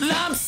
Lumps.